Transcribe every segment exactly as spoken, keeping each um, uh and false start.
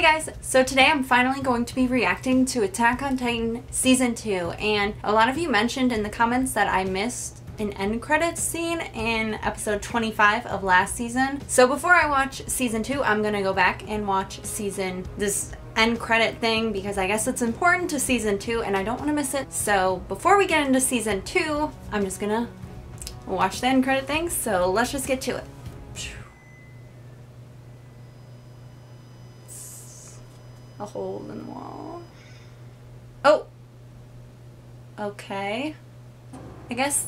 Hey guys, so today I'm finally going to be reacting to Attack on Titan Season two, and a lot of you mentioned in the comments that I missed an end credits scene in episode twenty-five of last season. So before I watch Season two, I'm gonna go back and watch season this end credit thing because I guess it's important to Season two and I don't want to miss it. So before we get into Season two, I'm just gonna watch the end credit thing, so let's just get to it. A hole in the wall. Oh! Okay. I guess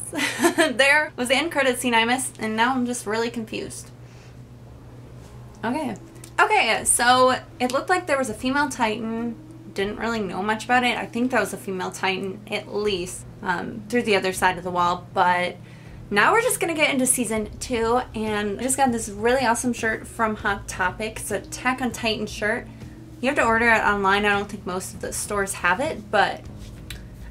there was the end credit scene I missed, and now I'm just really confused. Okay. Okay, so it looked like there was a female Titan. Didn't really know much about it. I think that was a female Titan, at least, um, through the other side of the wall, but now we're just gonna get into Season two, and I just got this really awesome shirt from Hot Topic. It's an Attack on Titan shirt. You have to order it online. I don't think most of the stores have it, but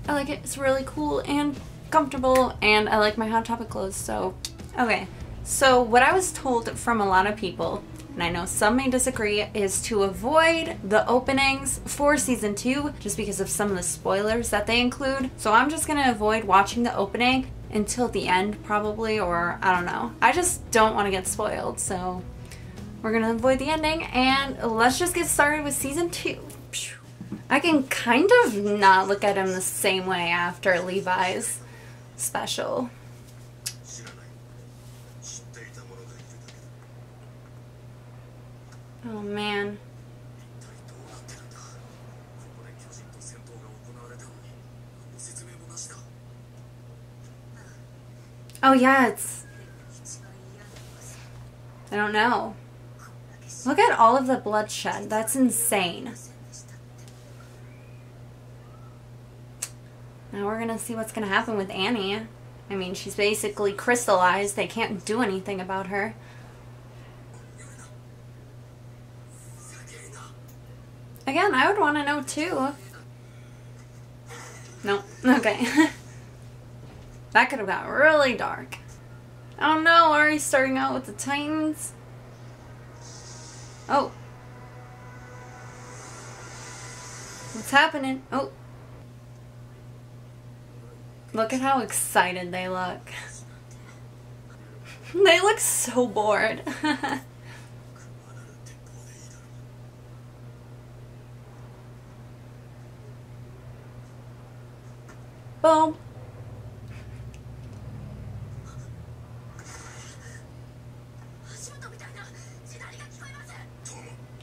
I like it. It's really cool and comfortable, and I like my Hot Topic clothes, so. Okay, so what I was told from a lot of people, and I know some may disagree, is to avoid the openings for Season two just because of some of the spoilers that they include. So I'm just gonna avoid watching the opening until the end, probably, or I don't know. I just don't want to get spoiled, so we're gonna avoid the ending, and let's just get started with Season two. I can kind of not look at him the same way after Levi's special. Oh man. Oh yeah, it's... I don't know. Look at all of the bloodshed. That's insane. Now we're gonna see what's gonna happen with Annie. I mean, she's basically crystallized. They can't do anything about her. Again, I would want to know too. No. Okay. That could have got really dark. Oh no, already starting out with the Titans. Oh. What's happening? Oh. Look at how excited they look. They look so bored. Boom.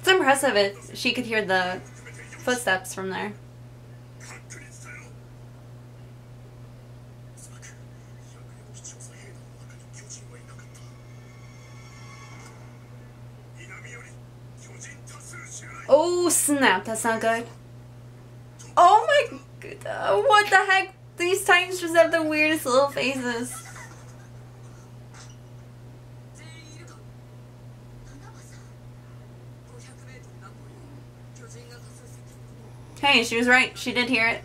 It's impressive if she could hear the footsteps from there. Oh snap, that's not good. Oh my god, uh, what the heck? These Titans just have the weirdest little faces. Hey, she was right. She did hear it.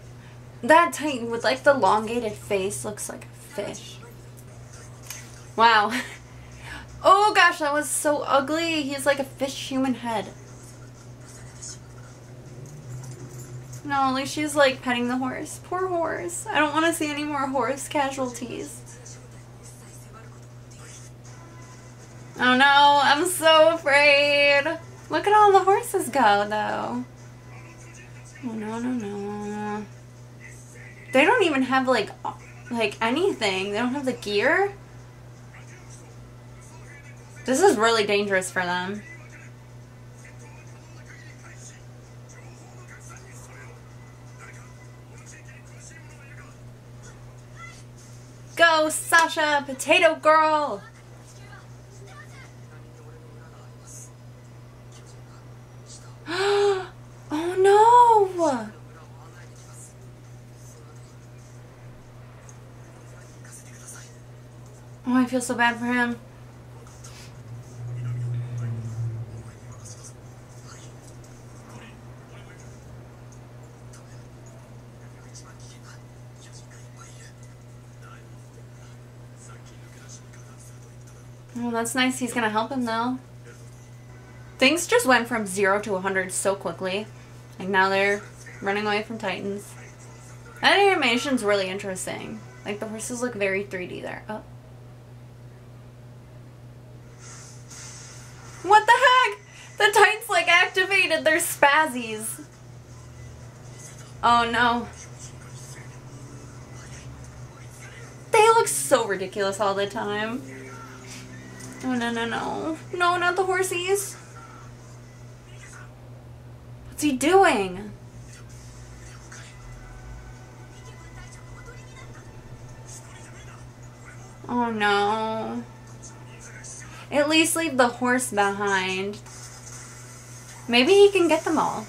That Titan with like the elongated face looks like a fish. Wow. Oh gosh, that was so ugly. He's like a fish human head. No, at least she's like petting the horse. Poor horse. I don't want to see any more horse casualties. Oh no, I'm so afraid. Look at all the horses go though. Oh, no, no, no. They don't even have, like, like, anything. They don't have the gear. This is really dangerous for them. Go, Sasha, potato girl! Oh, I feel so bad for him. Well, that's nice. He's gonna help him though. Things just went from zero to one hundred so quickly. Like, now they're running away from Titans. That animation's really interesting. Like, the horses look very three D there. Oh. What the heck? The Titans, like, activated their spazzies. Oh, no. They look so ridiculous all the time. Oh, no, no, no. No, not the horsies. What's he doing? Oh, no. At least leave the horse behind. Maybe he can get them all.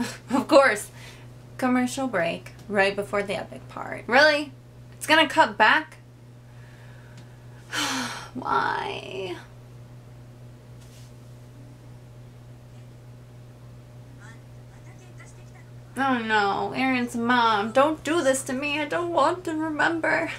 Of course. Commercial break right before the epic part. Really? It's gonna cut back? Why? Oh no, Eren's mom. Don't do this to me. I don't want to remember.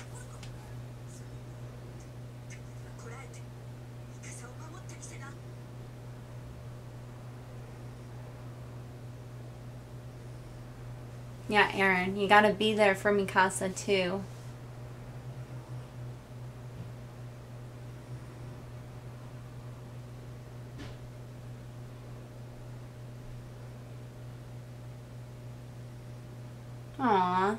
Yeah, Eren, you gotta be there for Mikasa too. Aww.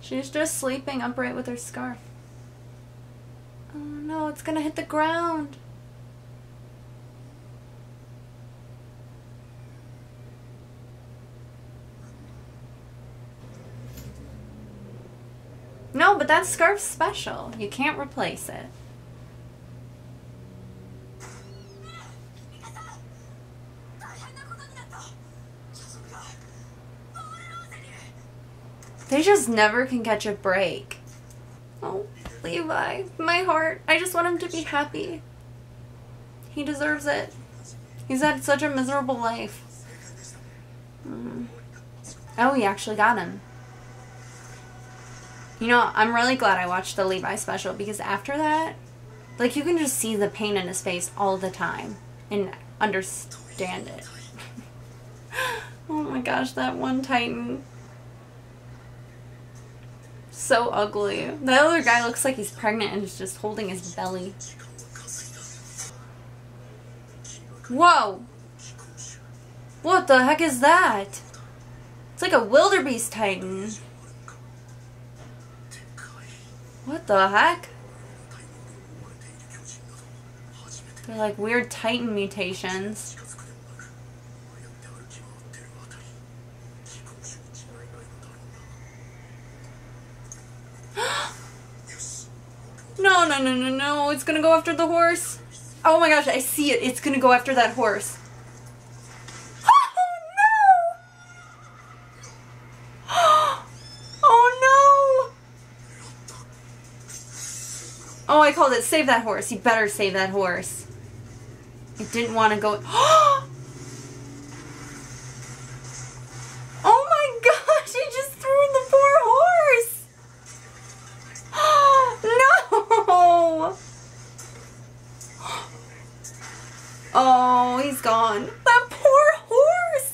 She's just sleeping upright with her scarf. Oh no, it's gonna hit the ground. No, but that scarf's special. You can't replace it. They just never can catch a break. Oh, Levi, my heart. I just want him to be happy. He deserves it. He's had such a miserable life. Mm. Oh, he actually got him. You know, I'm really glad I watched the Levi special, because after that, like, you can just see the pain in his face all the time and understand it. Oh my gosh, that one Titan. So ugly. The other guy looks like he's pregnant and is just holding his belly. Whoa! What the heck is that? It's like a wildebeest Titan. What the heck? They're like weird Titan mutations. No, no, no, no, no. It's gonna go after the horse. Oh my gosh, I see it. It's gonna go after that horse. Oh no! Oh no! Oh, I called it. Save that horse. You better save that horse. It didn't want to go. Oh my gosh, it just threw in the poor horse. No! Oh, he's gone. That poor horse!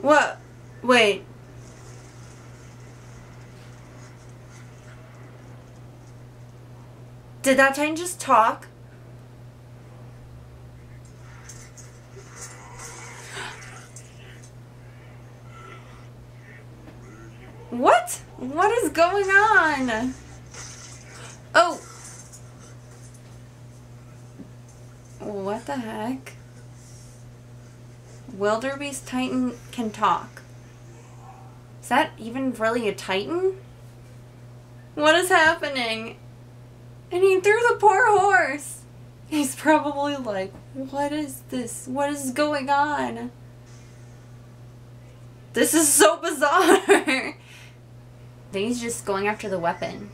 What? Wait. Did that Titan just talk? What? What is going on? Oh! What the heck? Wildebeest Titan can talk. Is that even really a Titan? What is happening? And he threw the poor horse! He's probably like, what is this? What is going on? This is so bizarre! Then he's just going after the weapon.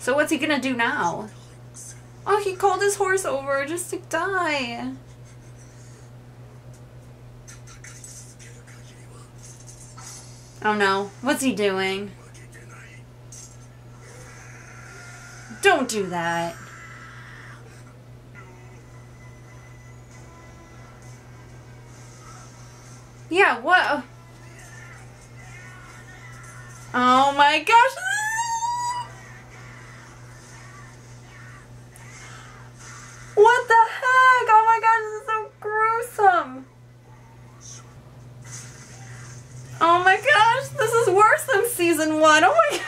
So what's he gonna do now? Oh, he called his horse over just to die. Oh no, what's he doing? Don't do that. Yeah, what? Oh my gosh. What the heck? Oh my gosh, this is so gruesome. Oh my gosh, this is worse than season one. Oh my god.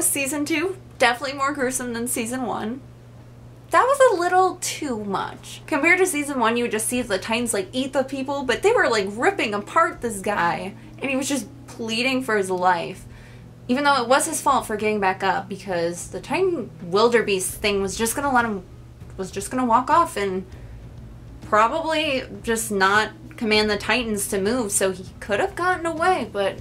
Season two, definitely more gruesome than season one. That was a little too much. Compared to season one, you would just see the Titans like eat the people, but they were like ripping apart this guy and he was just pleading for his life. Even though it was his fault for getting back up because the Titan wildebeest thing was just gonna let him, was just gonna walk off and probably just not command the Titans to move, so he could have gotten away, but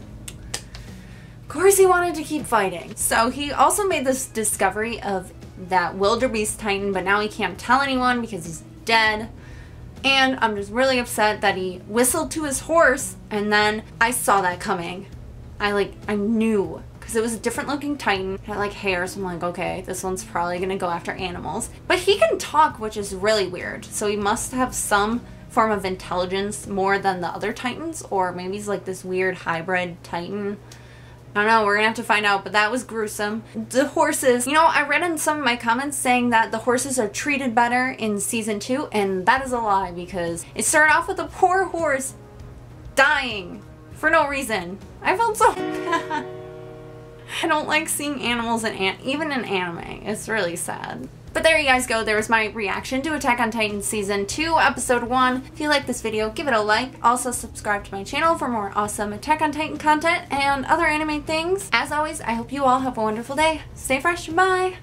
of course he wanted to keep fighting. So he also made this discovery of that wildebeest Titan, but now he can't tell anyone because he's dead. And I'm just really upset that he whistled to his horse and then I saw that coming. I like, I knew, because it was a different looking Titan. It had like hair, so I'm like, okay, this one's probably gonna go after animals. But he can talk, which is really weird. So he must have some form of intelligence more than the other Titans, or maybe he's like this weird hybrid Titan. I don't know, we're gonna have to find out, but that was gruesome. The horses, you know, I read in some of my comments saying that the horses are treated better in season two, and that is a lie because it started off with a poor horse dying for no reason. I felt so bad. I don't like seeing animals in an even in anime. It's really sad. But there you guys go, there was my reaction to Attack on Titan Season two, Episode one. If you like this video, give it a like. Also, subscribe to my channel for more awesome Attack on Titan content and other anime things. As always, I hope you all have a wonderful day. Stay fresh, bye!